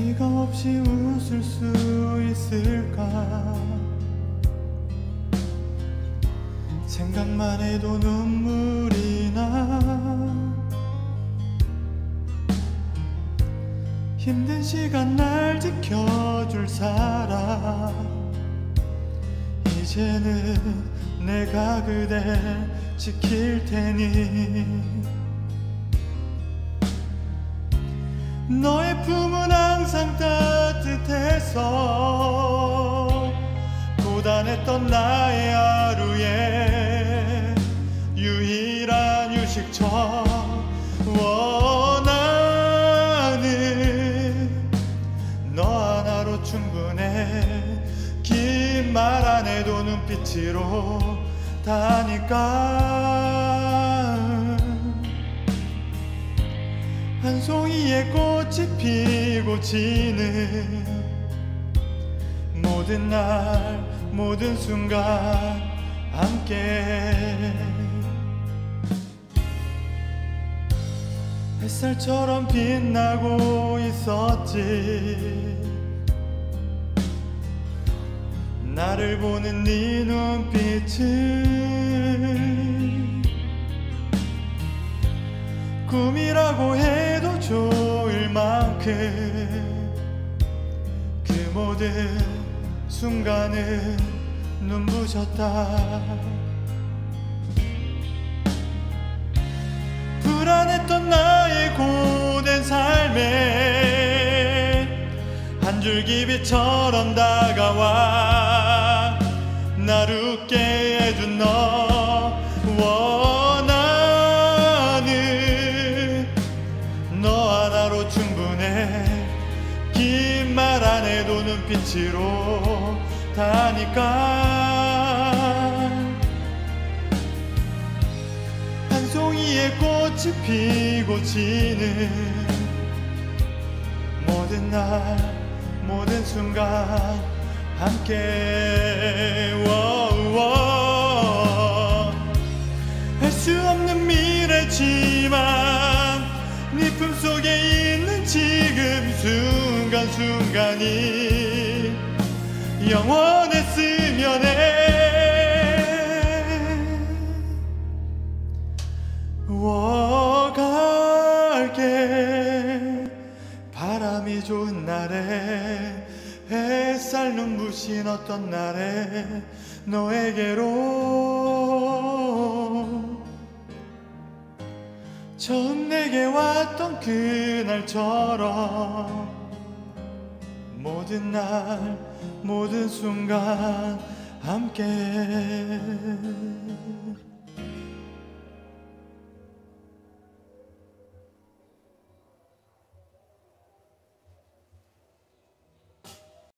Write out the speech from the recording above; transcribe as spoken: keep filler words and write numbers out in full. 네가 없이 웃을 수 있을까? 생각만 해도 눈물이 나. 힘든 시간 날 지켜줄 사람, 이제는 내가 그댈 지킬 테니. 너의 품은 항상 따뜻해서 고단했던 나의 하루에 유일한 휴식처럼 원하는 너 하나로 충분해. 긴 말 안 해도 눈빛으로 다니까. 한 송이의 꽃이 피고 지는 모든 날 모든 순간 함께. 햇살처럼 빛나고 있었지. 나를 보는 네 눈빛은 꿈이라고 해도 좋을 만큼 그 모든 순간은 눈부셨다. 불안했던 나의 고된 삶에 한 줄기 빛처럼 다가와 나를 웃게 해준 너, 원하는 너 하나로 충분해. 긴 말 안 해도 눈빛으로 다니까. 한 송이의 꽃이 피고 지는 모든 날 모든 순간 함께. 할 수 없는 미래지만 네 품속에 있는 지금 순간순간이 영원했으면 해워갈게. 바람이 좋은 날에 햇살 눈부신 어떤 날에 너에게로. 처음 내게 왔던 그날처럼 모든 날 모든 순간 함께.